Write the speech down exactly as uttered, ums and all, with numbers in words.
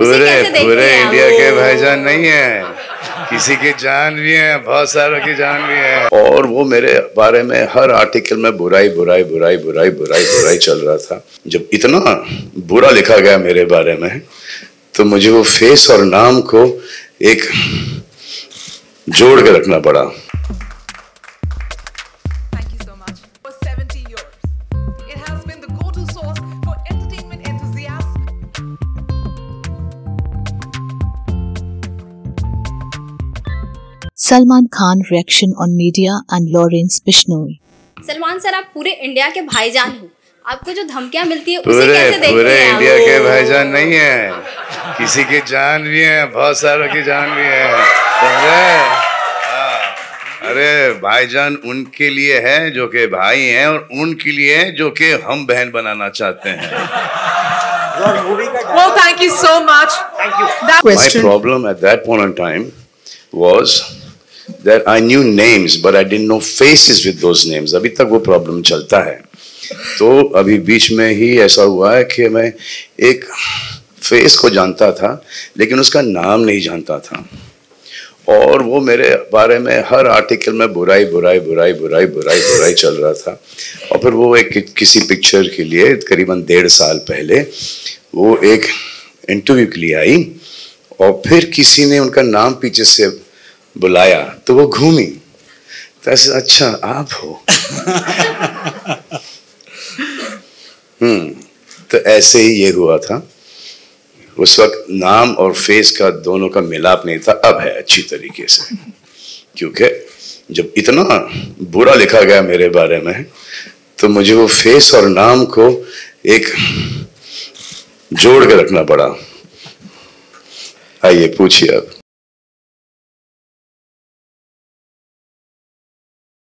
पूरे पूरे इंडिया के भाईजान नहीं है, किसी की जान भी है, बहुत सारों की जान भी है। और वो मेरे बारे में हर आर्टिकल में बुराई बुराई बुराई बुराई बुराई बुराई चल रहा था। जब इतना बुरा लिखा गया मेरे बारे में तो मुझे वो फेस और नाम को एक जोड़ के रखना पड़ा। Salman Khan reaction on media and Lawrence Bishnoi. Salman sir, आप पूरे इंडिया के भाईजान हो, आपको जो धमकियां मिलती है उसे कैसे देखते हैं? पूरे इंडिया के भाईजान नहीं है, किसी की जान भी है, बहुत सारों की जान भी है। समझे? अरे भाईजान उनके लिए है जो के भाई हैं और उनके लिए जो के हम बहन बनाना चाहते हैं। well, thank you so much. Thank you. My problem at that point in time was that I knew names but I didn't know faces with those names. अभी तक वो प्रॉब्लम चलता है। तो अभी बीच में ही ऐसा हुआ है कि मैं एक फेस को जानता था लेकिन उसका नाम नहीं जानता था। और वो मेरे बारे में हर आर्टिकल में बुराई बुराई बुराई बुराई बुराई बुराई चल रहा था। और फिर वो एक किसी पिक्चर के लिए करीबन डेढ़ साल पहले वो एक इंटरव्यू के लिए आई और फिर किसी ने उनका नाम पीछे से बुलाया तो वो घूमी तो ऐसे, अच्छा आप हो। हम्म तो ऐसे ही ये हुआ था। उस वक्त नाम और फेस का दोनों का मिलाप नहीं था, अब है अच्छी तरीके से। क्योंकि जब इतना बुरा लिखा गया मेरे बारे में तो मुझे वो फेस और नाम को एक जोड़ के रखना पड़ा। आइए पूछिए आप।